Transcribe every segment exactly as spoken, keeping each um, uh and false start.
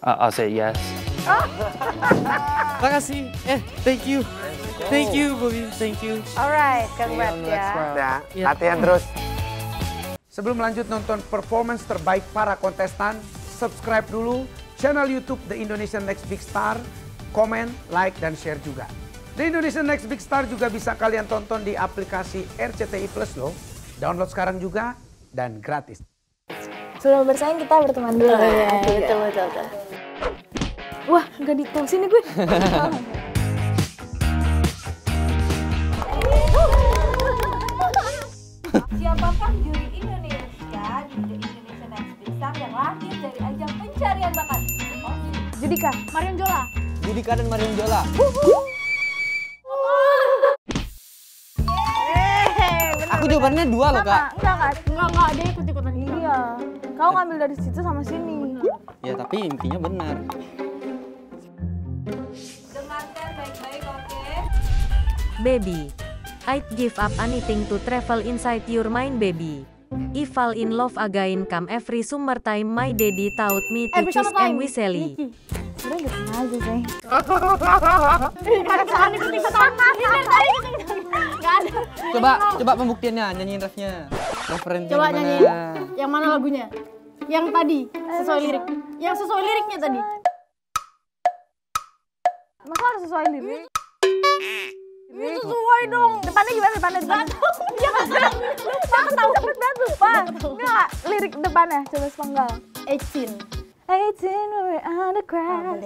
Uh, I'll say yes. Makasih. Eh, thank you. Thank you, Bobby. Thank you. Alright, congrats ya. Ya, latihan terus. Sebelum lanjut nonton performance terbaik para kontestan, subscribe dulu channel YouTube The Indonesian Next Big Star, komen, like, dan share juga. The Indonesian Next Big Star juga bisa kalian tonton di aplikasi R C T I plus loh. Download sekarang juga dan gratis. Sebelum bersaing kita berteman dulu. Oh, ya, ya. Betul, betul, betul. Wah, nggak ditolong sini gue. Siapakah juri Indonesia di The Indonesian Next Big Star yang lahir dari ajang pencarian bakat? Oh, Judika, Marion Jola. Judika dan Marion Jola. Aku jawabannya dua loh, Kak. Enggak, Kak. Enggak, enggak. Dia ikut-ikutan gini. Iya. Kau ngambil dari situ sama sini. Ya, tapi intinya benar. Dengarkan baik-baik, oke? Baby, I'd give up anything to travel inside your mind, baby. If fall in love again come every summer time, my daddy taught me to choose and we sally. Udah gak sengaja, Zay. Gak ada sahan ikut-ikutan mas. Coba, coba pembuktiannya, nyanyiin refnya. Coba nyanyiin, yang mana lagunya? Yang tadi, sesuai lirik. Yang sesuai liriknya tadi. Masa harus sesuai lirik? Ini sesuai dong. Depannya gimana? Depannya gimana? Ya kan, lupa, tau cepet banget lupa. Enggak, lirik depannya, coba sepenggal. Ecin. Ecin, we're on the grass.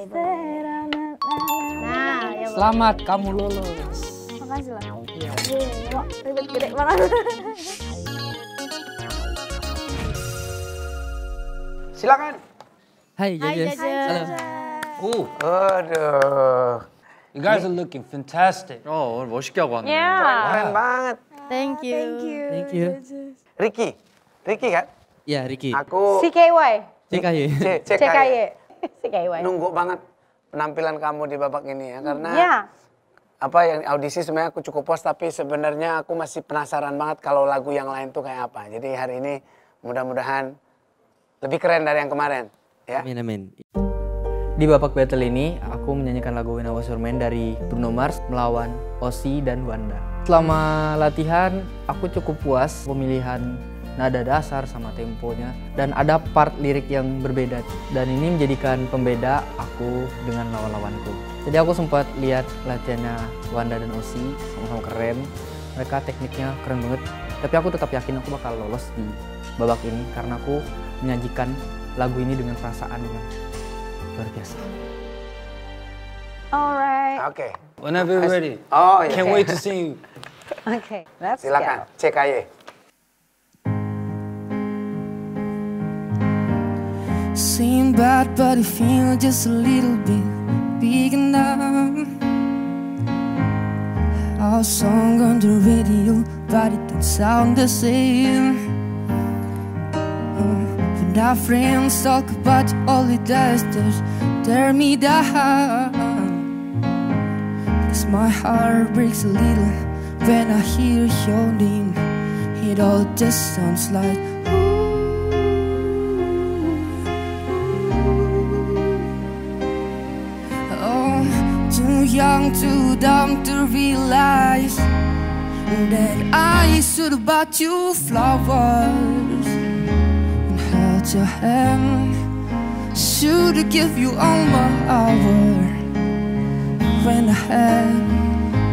Nah, ya. Selamat, kamu lolos. Makasih lah. Wah, ribet gede banget. Silakan. Hai, Jajan. Halo. Aduh. You guys are looking fantastic. Oh, 멋있게 하고 왔네. Keren banget. Thank you. Thank you. Thank you. Ricky. Ricky kan? Iya, Ricky. Aku C K Y. C K Y. C K Y. C K Y. Nunggu banget penampilan kamu di babak ini ya, karena apa yang audisi sebenarnya aku cukup puas, tapi sebenarnya aku masih penasaran banget kalau lagu yang lain tuh kayak apa. Jadi hari ini mudah-mudahan lebih keren dari yang kemarin. Ya? Amin, amin. Di babak battle ini aku menyanyikan lagu When I Was Your Man dari Bruno Mars melawan Osi dan Wanda. Selama latihan aku cukup puas pemilihan nada dasar sama temponya, dan ada part lirik yang berbeda, dan ini menjadikan pembeda aku dengan lawan-lawanku. Jadi aku sempat lihat latihannya Wanda dan Osi, sama-sama keren. Mereka tekniknya keren banget. Tapi aku tetap yakin aku bakal lolos di babak ini karena aku menyajikan lagu ini dengan perasaan yang luar biasa. Alright. Oke. Okay. Whenever you're ready. Oh, yeah. Can't wait to see you. Oke. Okay, let's silakan. Go. Silakan. C K Y. Seem bad, but I feel just a little bit. Big enough. Our song on the radio, but it don't sound the same. Oh, when our friends talk about all it does, just tear me down. Cause my heart breaks a little when I hear your name. It all just sounds like young, too dumb to realize that I should bought you flowers and held your hand. Should give you all my hour when I had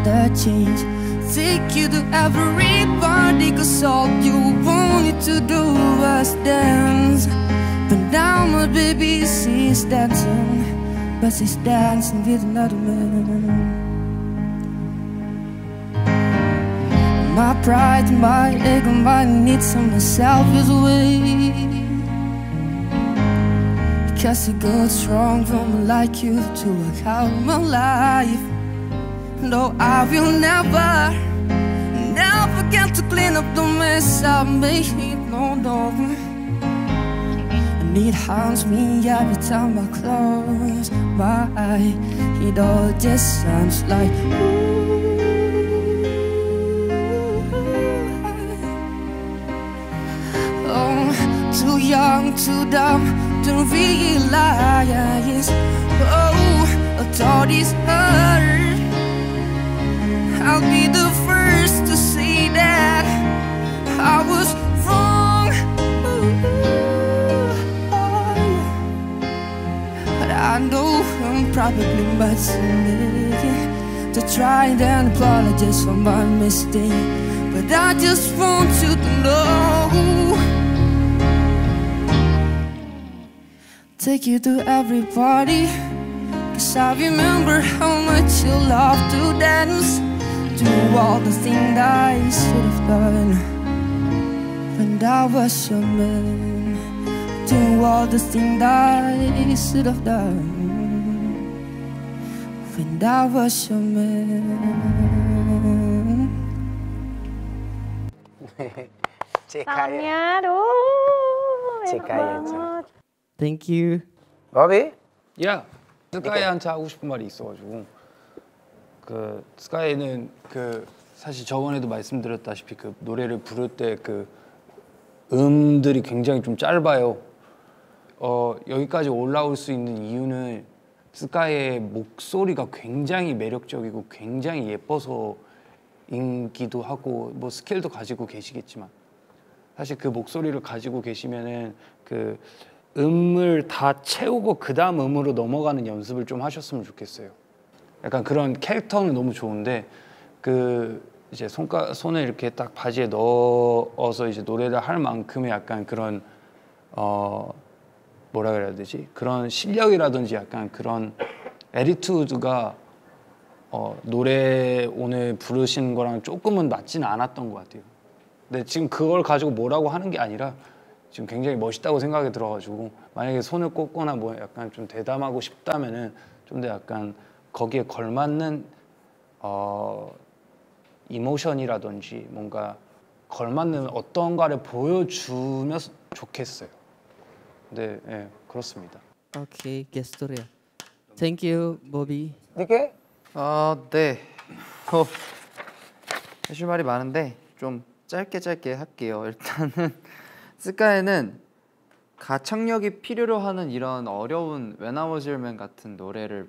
the change. Take you to everybody, cause all you wanted to do was dance. But now my baby, she's dancing, but she's dancing with another man. My pride, my ego, my needs and my selfish way. Cause it goes wrong from like you to work out my life. No, I will never, never get to clean up the mess I made. No, no, it haunts me every time I close my eye. It all just sounds like ooh. Oh, too young, too dumb to realize nobody's heard. I'll be the first to say that I was wrong. But I know I'm probably much needed to try and apologize for my mistake. But I just want you to know, take you to every party, cause I remember how much you love to dance. Do all the things that I should have done when I was your man. Do all the things that I should have done when I was your man. Tangannya, aduh, enak banget. Thank you. Bobby? Yeah. 스카이 한차 하고 싶은 말이 있어가지고. 그 스카이는 그 사실 저번에도 말씀드렸다시피 그 노래를 부를 때 그 음들이 굉장히 좀 짧아요. 어 여기까지 올라올 수 있는 이유는 스카이의 목소리가 굉장히 매력적이고 굉장히 예뻐서 인기도 하고 뭐 스킬도 가지고 계시겠지만 사실 그 목소리를 가지고 계시면은 그 음을 다 채우고 그 다음 음으로 넘어가는 연습을 좀 하셨으면 좋겠어요. 약간 그런 캐릭터는 너무 좋은데 그 이제 손가 손을 이렇게 딱 바지에 넣어서 이제 노래를 할 만큼의 약간 그런 어 뭐라 그래야 되지? 그런 실력이라든지 약간 그런 애티튜드가 어 노래 오늘 부르시는 거랑 조금은 맞지는 않았던 것 같아요. 근데 지금 그걸 가지고 뭐라고 하는 게 아니라 지금 굉장히 멋있다고 생각이 들어가지고 만약에 손을 꽂거나 뭐 약간 좀 대담하고 싶다면은 좀 더 약간 거기에 걸맞는 어 이모션이라든지 뭔가 걸맞는 어떤가를 보여주면 좋겠어요. 네, 네 그렇습니다. 오케이, 게스토리야. Thank you, Bobby. 디케이? 아, 네. 어, 사실 말이 많은데 좀 짧게 짧게 할게요. 일단은. 스카이는 가창력이 필요로 하는 이런 어려운 When I Was Your Man 같은 노래를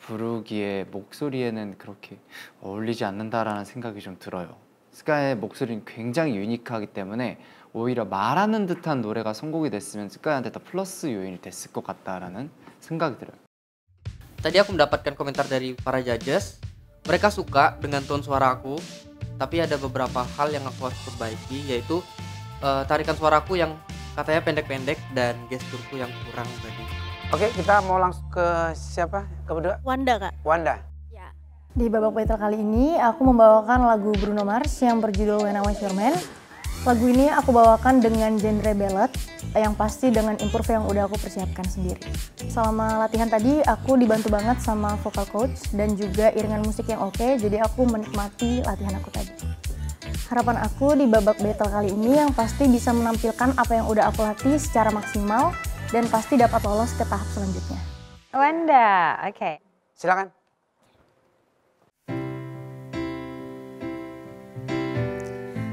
부르기에 목소리에는 그렇게 어울리지 않는다라는 생각이 좀 들어요. 스카이의 목소리는 굉장히 유니크하기 때문에 오히려 말하는 듯한 노래가 선곡이 됐으면 스카이한테 더 플러스 요인이 됐을 것 같다라는 생각이 들어요. Tadi aku mendapatkan komentar dari para judges. Mereka suka dengan tone suara aku, tapi ada beberapa hal yang aku harus perbaiki, yaitu Uh, tarikan suaraku yang katanya pendek-pendek dan gesturku yang kurang tadi. Oke, kita mau langsung ke siapa? Ke kedua? Wanda, Kak. Wanda. Ya. Di babak battle kali ini aku membawakan lagu Bruno Mars yang berjudul When I Was Your Man. Lagu ini aku bawakan dengan genre ballad yang pasti dengan improve yang udah aku persiapkan sendiri. Selama latihan tadi aku dibantu banget sama vocal coach dan juga iringan musik yang oke, jadi aku menikmati latihan aku tadi. Harapan aku di babak battle kali ini yang pasti bisa menampilkan apa yang udah aku latih secara maksimal dan pasti dapat lolos ke tahap selanjutnya. Wanda, oke. Okay. Silakan.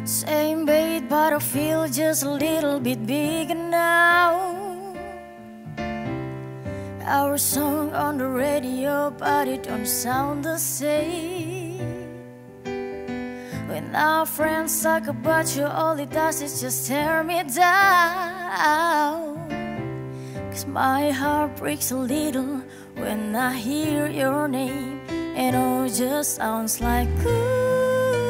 Same bait but I feel just a little bit bigger now. Our song on the radio but it don't sound the same. When our friends talk about you, all it does is just tear me down. Cause my heart breaks a little when I hear your name. It all just sounds like ooh.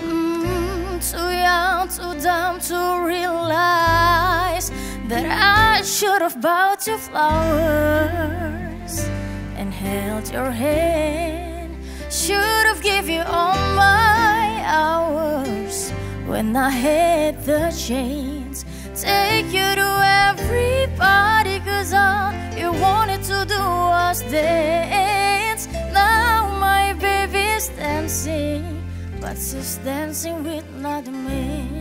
Mm, too young, too dumb to realize that I should have bought you flowers and held your hand. Should have given you all my hours when I had the chance. Take you to everybody, cause all you wanted to do was dance. Now my baby's dancing, but she's dancing with another man.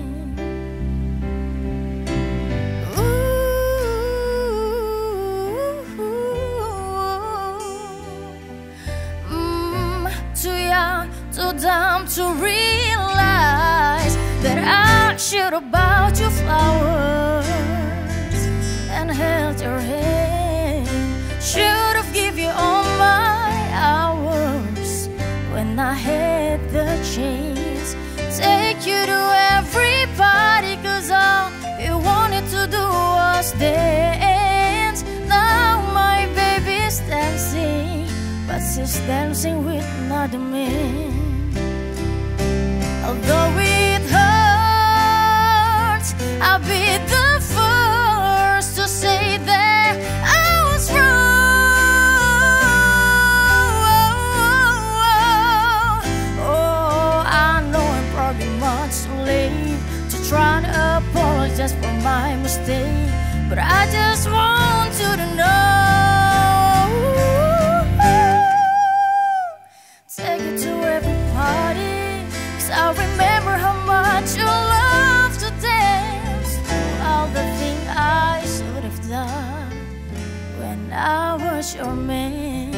Too dumb to realize that I should have bought you flowers and is dancing with another man. Although it hurts, I'll be the first to say that I was wrong. Oh, I know I'm probably much too late to try to apologize for my mistake, but I just want you to know, take it to every party, 'cause I remember how much you love to dance. All the things I should have done when I was your man.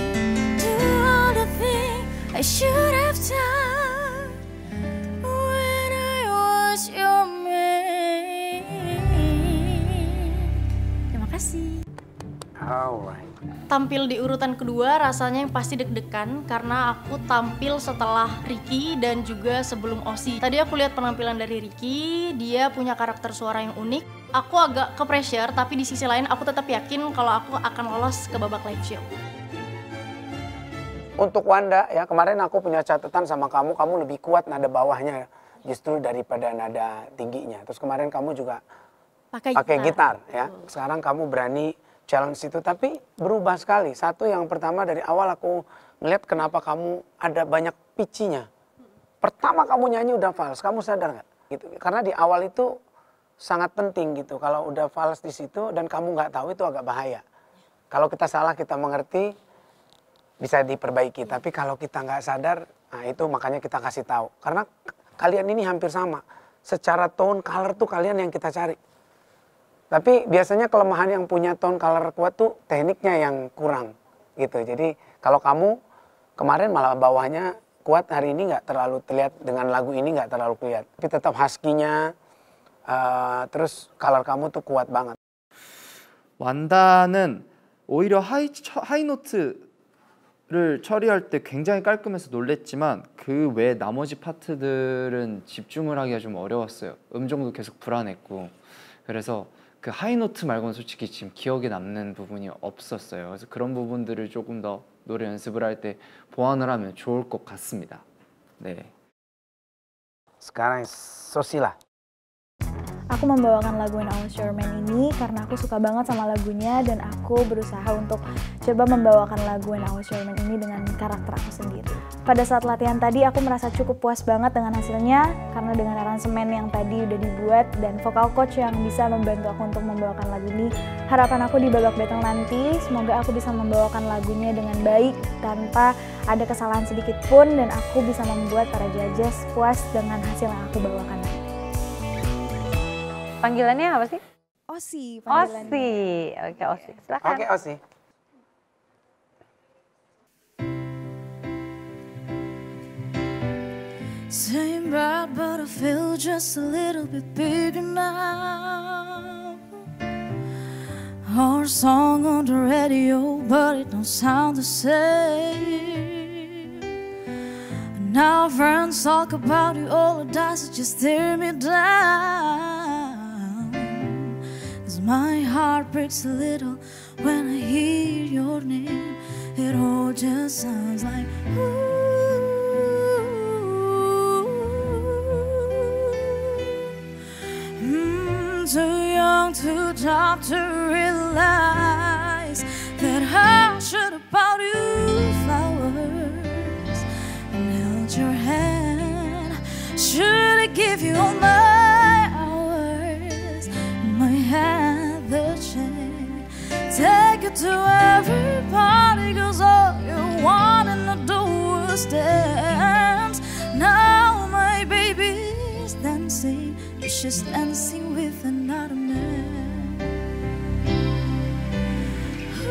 Do all the things I should have done when I was your man. Tampil di urutan kedua rasanya yang pasti deg-degan karena aku tampil setelah Ricky dan juga sebelum Osi. Tadi aku lihat penampilan dari Ricky, dia punya karakter suara yang unik. Aku agak ke pressure, tapi di sisi lain aku tetap yakin kalau aku akan lolos ke babak live show. Untuk Wanda ya, kemarin aku punya catatan sama kamu, kamu lebih kuat nada bawahnya justru daripada nada tingginya. Terus kemarin kamu juga pakai gitar, gitar ya. Betul. Sekarang kamu berani challenge itu, tapi berubah sekali. Satu yang pertama dari awal aku ngeliat kenapa kamu ada banyak picinya. Pertama kamu nyanyi udah fals, kamu sadar nggak? Gitu. Karena di awal itu sangat penting gitu. Kalau udah fals di situ dan kamu nggak tahu itu agak bahaya. Kalau kita salah kita mengerti bisa diperbaiki. Tapi kalau kita nggak sadar, nah itu makanya kita kasih tahu. Karena kalian ini hampir sama. Secara tone, color tuh kalian yang kita cari. Tapi biasanya kelemahan yang punya tone color kuat tuh tekniknya yang kurang gitu. Jadi kalau kamu kemarin malah bawahnya kuat, hari ini nggak terlalu terlihat dengan lagu ini nggak terlalu terlihat. Tapi tetap husky-nya, uh, terus color kamu tuh kuat banget. 완다는 오히려 하이 하이 노트를 처리할 때 굉장히 깔끔해서 놀랬지만 그 외 나머지 파트들은 집중을 하기가 좀 어려웠어요. 음정도 계속 불안했고 그래서. 그 하이노트 말고는 솔직히 지금 기억에 남는 부분이 없었어요. 그래서 그런 부분들을 조금 더 노래 연습을 할 때 보완을 하면 좋을 것 같습니다. 네. Sekarang Sosila. Aku membawakan lagu When I Was Your Man ini karena aku suka banget sama lagunya dan aku berusaha untuk coba membawakan lagu When I Was Your Man ini dengan karakter aku sendiri. Pada saat latihan tadi aku merasa cukup puas banget dengan hasilnya karena dengan aransemen yang tadi udah dibuat dan vokal coach yang bisa membantu aku untuk membawakan lagu ini. Harapan aku di babak battle nanti semoga aku bisa membawakan lagunya dengan baik tanpa ada kesalahan sedikit pun dan aku bisa membuat para judges puas dengan hasil yang aku bawakan. Panggilannya apa sih? Osi. Panggilannya. Osi. Oke, Osi. Silakan. Oke, Osi. Same rock, but I feel just a little bit bigger now. Our song on the radio, but it don't sound the same. And our friends talk about you, all it does is just tear me down. My heart breaks a little when I hear your name. It all just sounds like ooh. Mm, too young, too dumb to realize that I should have bought you flowers and held your hand. Should I give you all my hours in my hand? Take it to everybody, 'cause all you wanna do is dance. Now my baby is dancing, she's dancing with another man. Ooh,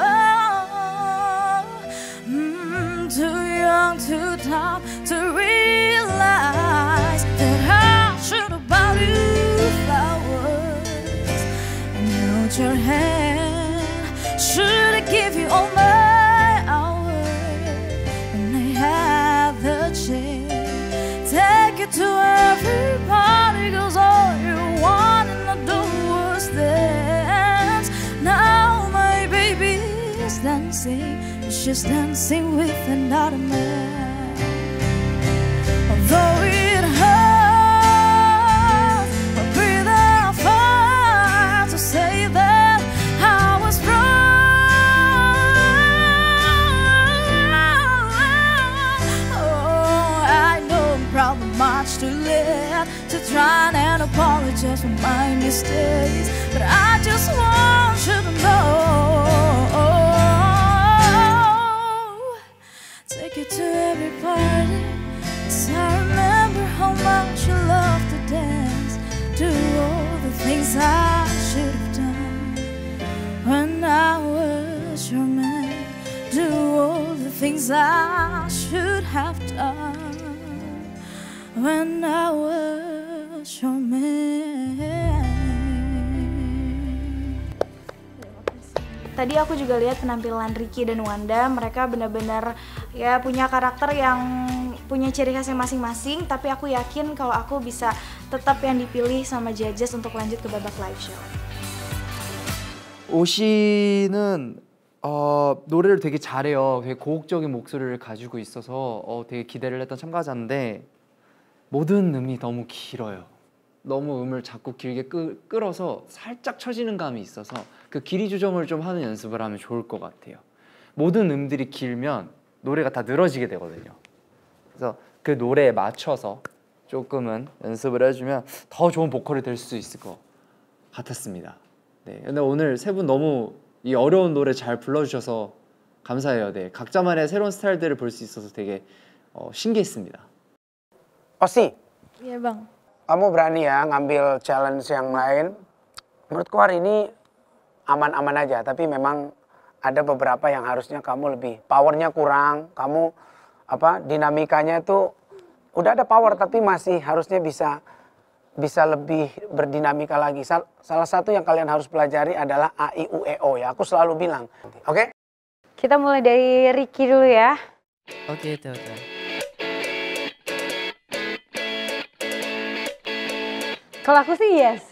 oh, mm, too young, too dumb to realize that I should have bought you your hand. Should I give you all my hours when I have the chance? Take it to everybody, 'cause all you want to do is dance. Now my dancing, she's dancing with another man. Although it hurts, I'll be there far to say that I was wrong. Oh, I know I'm probably much too late to try and apologize for my mistakes, but I just want you to know. Take you to every party, 'cause I remember how much you loved to dance. Do all the things I should have done when I was your man. Do all the things I should have done when I was your man. Tadi aku juga lihat penampilan Ricky dan Wanda, mereka benar-benar ya punya karakter yang punya ciri khasnya masing-masing, tapi aku yakin kalau aku bisa tetap yang dipilih sama judges untuk lanjut ke babak live show. 오씨는 어, 노래를 되게 잘해요. 되게 고혹적인 목소리를 가지고 있어서 어, 되게 기대를 했던 참가자인데 모든 음이 너무 길어요. 너무 음을 자꾸 길게 끄, 끌어서 살짝 처지는 감이 있어서 그 길이 조정을 좀 하는 연습을 하면 좋을 것 같아요. 모든 음들이 길면 노래가 다 늘어지게 되거든요. 그래서 그 노래에 맞춰서 조금은 연습을 해주면 더 좋은 보컬이 될 수 있을 것 같았습니다. 네, 근데 오늘 세 분 너무 이 어려운 노래 잘 불러주셔서 감사해요. 네, 각자만의 새로운 스타일들을 볼 수 있어서 되게 어, 신기했습니다. 어씨! 예, 방. Kamu berani ya ngambil challenge yang lain. Menurutku hari ini aman-aman aja, tapi memang ada beberapa yang harusnya kamu lebih powernya kurang. Kamu apa dinamikanya tuh udah ada power tapi masih harusnya bisa bisa lebih berdinamika lagi. Sal, salah satu yang kalian harus pelajari adalah A I U E O ya. Aku selalu bilang. Oke? Okay? Kita mulai dari Ricky dulu ya. Oke, okay, oke. Kalau aku sih yes.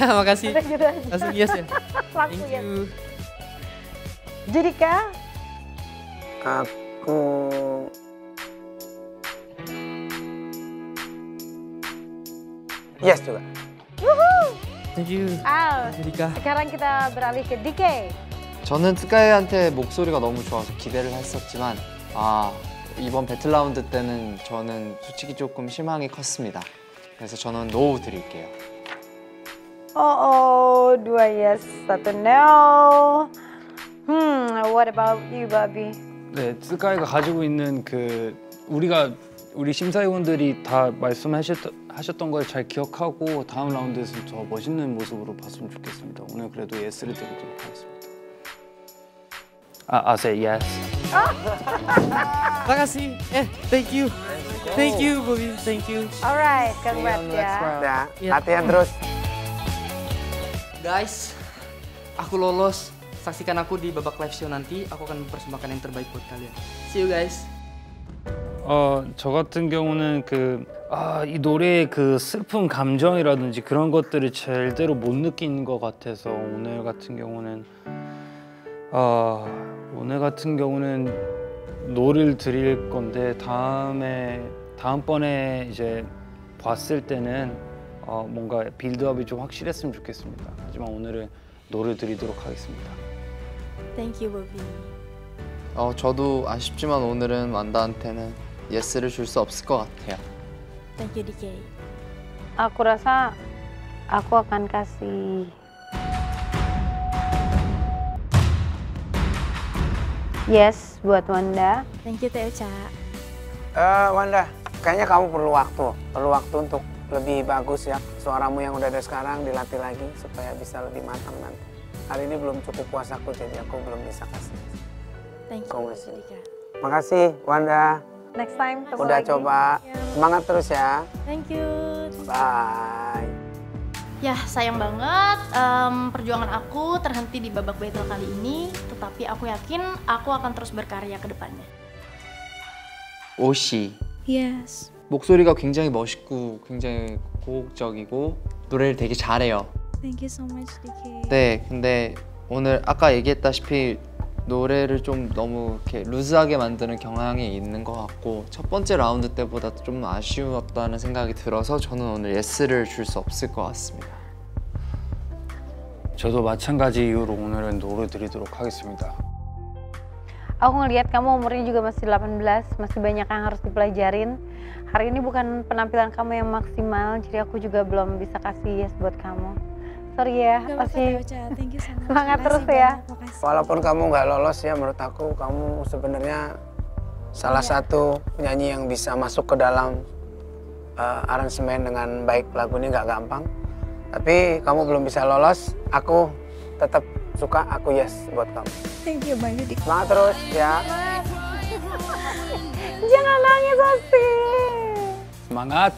Makasih. Gitu langsung yes ya. Langsung yes. Judika? Aku yes juga. Woohoo. Thank you. Ah, Judika. Sekarang kita beralih ke D K. 저는 스카이한테 목소리가 너무 좋아서 기대를 했었지만 아, 이번 배틀 라운드 때는 저는 솔직히 조금 실망이 컸습니다. 그래서 저는 no 드릴게요. Oh, oh, dua yes, satu no. Hmm, what about you, Bobby? 네, 스카이가 가지고 있는 그 우리가 우리 심사위원들이 다 말씀하셨던 걸 잘 기억하고 다음 라운드에서 더 멋있는 모습으로 봤으면 좋겠습니다. 오늘 그래도 yes를 드리도록 하겠습니다. 아, I say yes. Makasih. Eh, thank you. Thank you, Bobby. Thank you. Alright, congrats ya. Ya, latihan terus. Guys, aku lolos. Saksikan aku di babak live show nanti. Aku akan mempersembahkan yang terbaik buat kalian. See you guys. 어, 저 같은 경우는 그 아, 이 노래의 그 슬픈 감정이라든지 그런 것들을 제대로 못 느낀 것 같아서 오늘 같은 경우는 어, 오늘 같은 경우는. 노를 드릴 건데 다음에 다음번에 이제 봤을 때는 어, 뭔가 빌드업이 좀 확실했으면 좋겠습니다. 하지만 오늘은 노를 드리도록 하겠습니다. Thank you, Bobby. 어, 저도 아쉽지만 오늘은 완다한테는 예스를 줄 수 없을 것 같아요. Thank you, D K. Aku rasa aku akan kasih yes buat Wanda. Thank you, Teh Uca. Uh, Wanda, kayaknya kamu perlu waktu. Perlu waktu untuk lebih bagus ya. Suaramu yang udah ada sekarang dilatih lagi supaya bisa lebih matang nanti. Hari ini belum cukup puasaku, jadi aku belum bisa kasih. Thank you, Judika. Makasih, Wanda. Next time, ketemu udah lagi. Coba. Semangat terus ya. Thank you. Bye. Ya, sayang banget um, perjuangan aku terhenti di babak battle kali ini, tetapi aku yakin aku akan terus berkarya ke depannya. 오씨. Yes. 목소리가 굉장히 멋있고 굉장히 고혹적이고 노래를 되게 잘해요. Thank you so much, D K. 네, 근데 오늘 아까 얘기했다시피 노래를 좀 너무 이렇게 루즈하게 만드는 경향이 있는 것 같고 첫 번째 라운드 때보다 좀 아쉬웠다는 생각이 들어서 저는 오늘 예스를 줄 수 없을 것 같습니다. 저도 마찬가지 이유로 오늘은 노를 드리도록 하겠습니다. Aku ngelihat kamu umurnya juga masih delapan belas, masih banyak yang harus dipelajarin. Hari ini bukan penampilan kamu yang maksimal, jadi aku juga belum bisa kasih yes buat kamu. Sorry ya, masih semangat terus ya. Walaupun kamu nggak lolos ya, menurut aku kamu sebenarnya salah satu penyanyi yang bisa masuk ke dalam uh, aransemen dengan baik. Lagu ini nggak gampang, tapi kamu belum bisa lolos. Aku tetap suka, aku yes buat kamu. Thank you banyak. Semangat terus ya. Jangan nangis Asti. Semangat.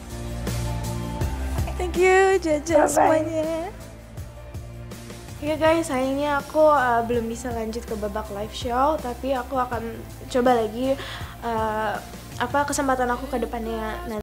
Thank you Jaja semuanya. Ya guys, sayangnya aku uh, belum bisa lanjut ke babak live show, tapi aku akan coba lagi uh, apa kesempatan aku ke depannya nanti.